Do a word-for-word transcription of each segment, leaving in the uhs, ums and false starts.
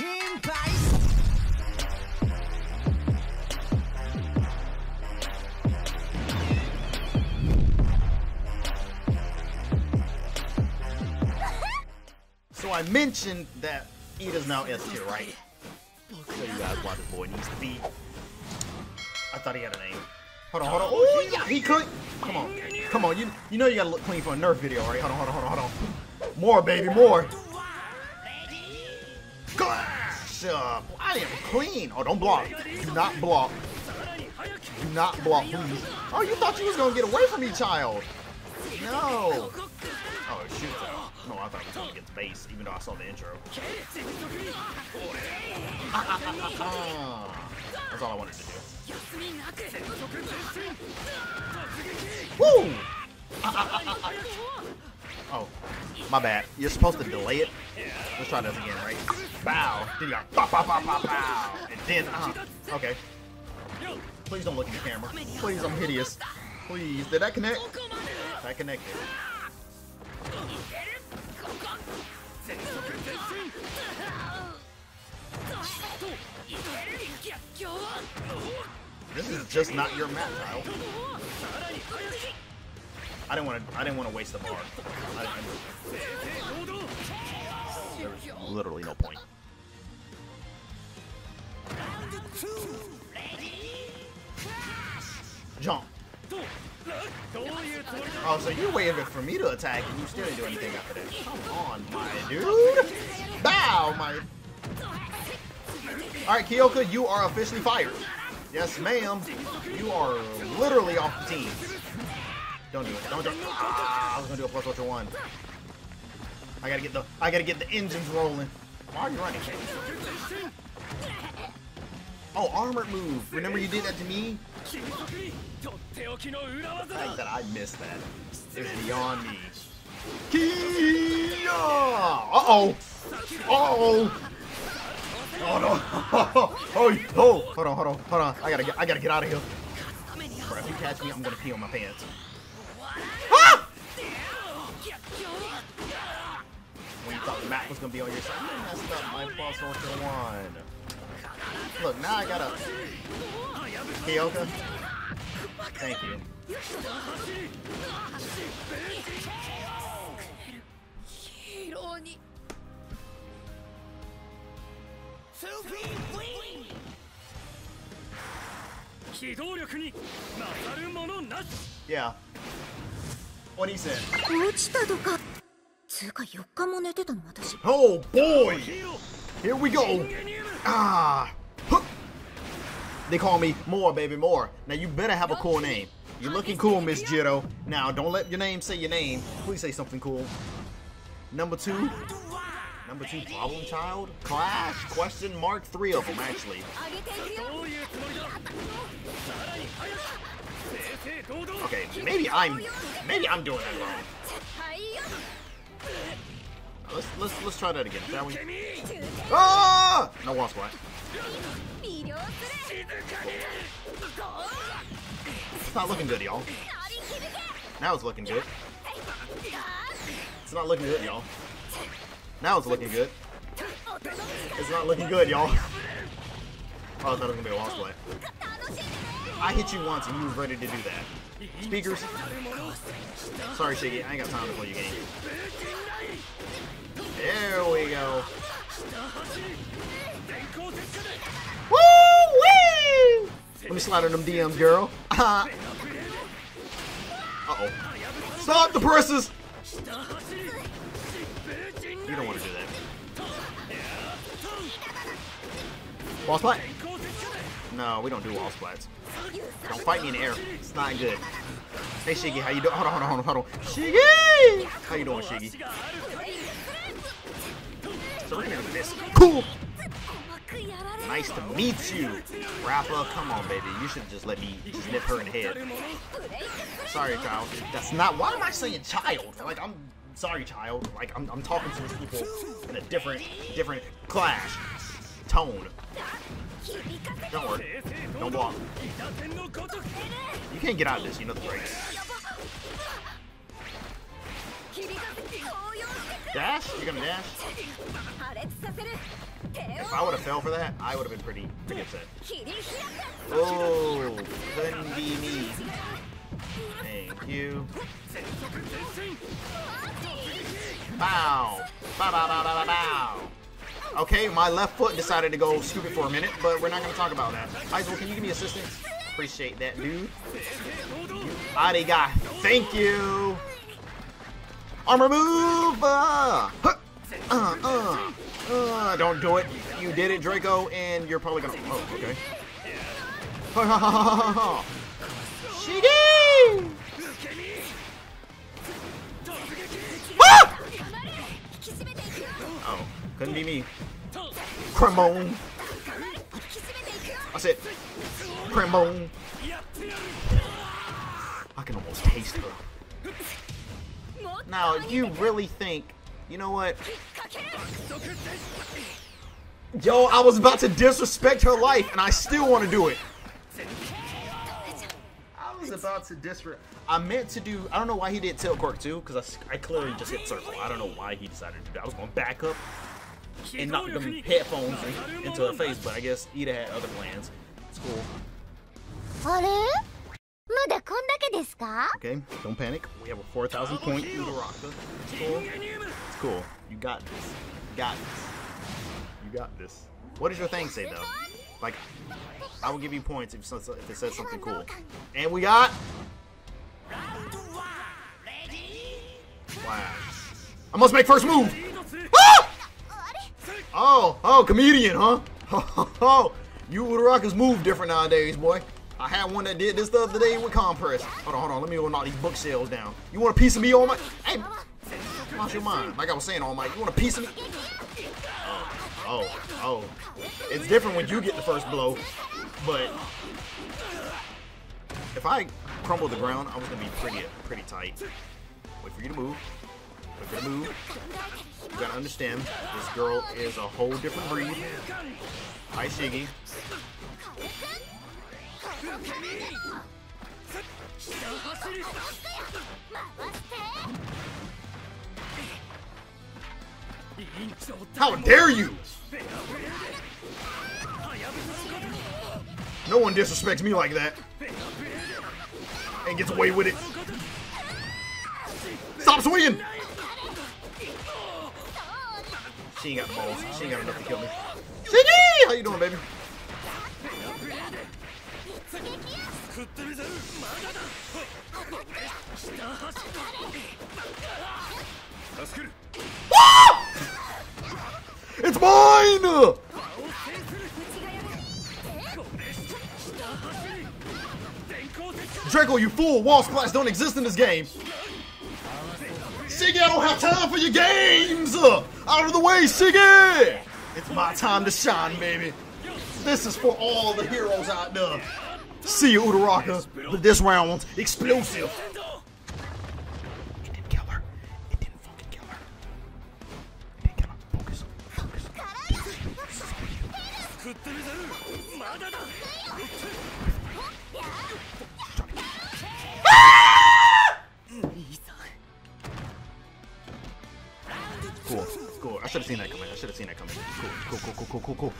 So I mentioned that Ida's now S tier, right? So you guys why this boy needs to be. I thought he had a name. Hold on, hold on. Oh yeah, he could. Come on, come on. You you know you gotta look clean for a Nerf video, right? Hold on, hold on, hold on, hold on. More baby, more. Gosh, uh, I am clean. Oh, don't block. Do not block. Do not block, please. Oh, you thought you was gonna get away from me, child? No. Oh shoot. No, I thought he was gonna get the base, even though I saw the intro. That's all I wanted to do. Woo! Oh, my bad. You're supposed to delay it. Let's try this again, right? Bow. Then you got bow, bow, bow, bow, bow. And then, uh, okay. Please don't look at the camera. Please, I'm hideous. Please, did that connect? That connected. This is just not your map, Kyle. I didn't want to. I didn't want to waste the bar. I didn't, I, there was literally no point. Jump. Oh, so you waited for me to attack, and you still didn't do anything after that. Come on, my dude. Bow, my. All right, Kyoka, you are officially fired. Yes, ma'am. You are literally off the team. Don't do it. Don't do it. Ah, I was gonna do a plus ultra one. I gotta get the. I gotta get the engines rolling. Why are you running? Oh, armored move. Remember you did that to me? The fact that I missed that is beyond me. Kia! Uh oh. Uh oh. Oh no! Oh no! Hold on, hold on, hold on! I gotta get, I gotta get out of here. Bro, if you catch me, I'm gonna pee on my pants. Ah! When you thought the map was gonna be on your side, I messed up my boss on the one. Look, now I gotta. Kyoka. Thank you. Yeah. What he said. Oh boy! Here we go! Ah! Huh. They call me More Baby More. Now you better have a cool name. You're looking cool, Miss Jito. Now don't let your name say your name. Please say something cool. Number two. Number two problem child? Clash? Question mark? Three of them, actually. Okay, maybe I'm maybe I'm doing that wrong. Let's let's let's try that again, shall we? Ah! No wall squat. It's not looking good, y'all. Now it's looking good. It's not looking good, y'all. Now it's looking good. It's not looking good, y'all. Oh, I thought it was gonna be a wall split. I hit you once and you was ready to do that. Speakers. Sorry, Shiggy, I ain't got time to play your game. There we go. Woo! Wee! Let me slide on them D Ms, girl. Uh oh. Stop the presses! You don't want to do that. Wall splat? No, we don't do wall splats. Don't fight me in the air. It's not good. Hey, Shiggy, how you doing? Hold on, hold on, hold on, hold on. Shiggy! How you doing, Shiggy? Serena missed. Cool! Nice to meet you. Rafa, come on, baby. You should just let me just nip her in the head. Sorry, child. That's not... Why am I saying child? Like, I'm... Sorry, child. Like I'm, I'm talking to these people in a different, different clash tone. Don't worry. Don't walk. You can't get out of this. You know the break. Dash? You're gonna dash? If I would have fell for that, I would have been pretty pretty upset. Oh, couldn't be me. Thank you. Bow. Bow, bow, bow, bow, bow. Okay, my left foot decided to go stupid for a minute, but we're not going to talk about that. Izuku, can you give me assistance? Appreciate that, dude. Body guy, thank you. Armor move. Uh, uh, uh, uh, don't do it. You did it, Draco, and you're probably going to... Oh, okay. Shiggy! Ah! Oh, couldn't be me. Crembone. That's it. Crembone. I can almost taste her. Now, you really think... You know what? Yo, I was about to disrespect her life, and I still want to do it. I was about to disrespect... I meant to do... I don't know why he did Tail Cork too, because I, I clearly just hit circle. I don't know why he decided to do that. I was going to back up and knock them headphones in, into her face, but I guess Iida had other plans. It's cool. Okay, don't panic. We have a four thousand point Uraraka. It's cool. It's cool. You got this. You got this. You got this. What does your thing say, though? Like, I will give you points if, if it says something cool. And we got... Wow. I must make first move! Ah! Oh, oh, comedian, huh? Oh, you Uraraka's move different nowadays, boy. I had one that did this the other day with Compress. Hold on, hold on. Let me open all these bookshelves down. You want a piece of me, All Might? Hey, watch your mind. Like I was saying, All Might, you want a piece of me? Oh, oh, oh. It's different when you get the first blow, but if I crumble the ground, I was gonna be pretty, pretty tight. Wait for you to move. Wait for you to move. You gotta understand, this girl is a whole different breed. Hi, Shiggy. How dare you! No one disrespects me like that and gets away with it. Stop swinging! She ain't got balls. She ain't got enough to kill me. Shiggy! How you doing, baby? It's mine! Draco, you fool! Wall splats don't exist in this game! Shiggy, I don't have time for your games! Out of the way, Shiggy! It's my time to shine, baby. This is for all the heroes out there. See you, Uraraka, but this round one's explosive. It didn't kill her. It didn't fucking kill her. It didn't kill her. Focus. Focus. This is you. This is you. Cool. Cool. I should have seen that coming. I should have seen that coming. Cool. Cool. Cool. Cool. Cool. Cool.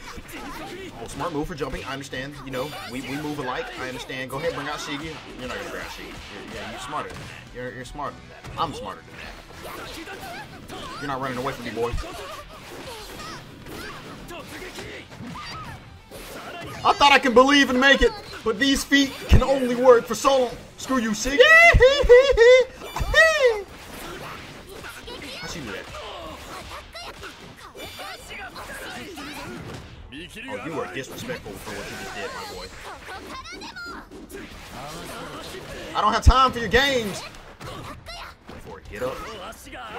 Oh, smart move for jumping. I understand. You know, we, we move alike. I understand. Go ahead, bring out Shiggy. You're not gonna bring out Shiggy. You're, yeah, you're smarter than that. You're you're smarter than that. I'm smarter than that. You're not running away from me, boy. I thought I could believe and make it, but these feet can only work for so long. Screw you, Shiggy. How'd she do that? Oh, you are disrespectful for what you just did, my boy. I don't have time for your games! Wait for it, get up.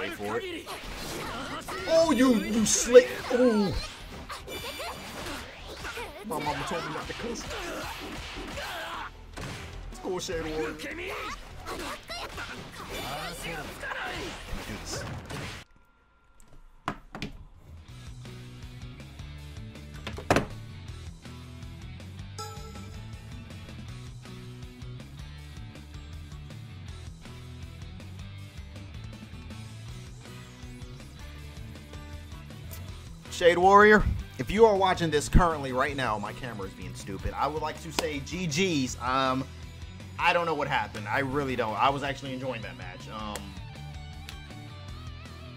Wait for it. Oh, you, you slick. Oh. My mama told me not to cuss. Let's go, Shade Warrior. Can we do this? Shade Warrior, if you are watching this currently right now, my camera is being stupid, I would like to say G G's. Um, I don't know what happened. I really don't. I was actually enjoying that match. Um,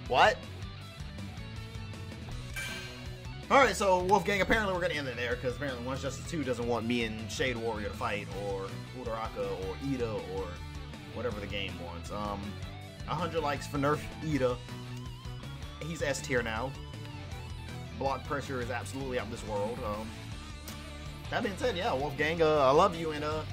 what? Alright, so Wolfgang, apparently we're going to end it there, because apparently One Justice two doesn't want me and Shade Warrior to fight, or Uraraka, or Iida, or whatever the game wants. Um, one hundred likes for nerf Iida. He's S tier now. Block pressure is absolutely out of this world. Um, that being said, yeah, Wolfgang, uh, I love you, and uh,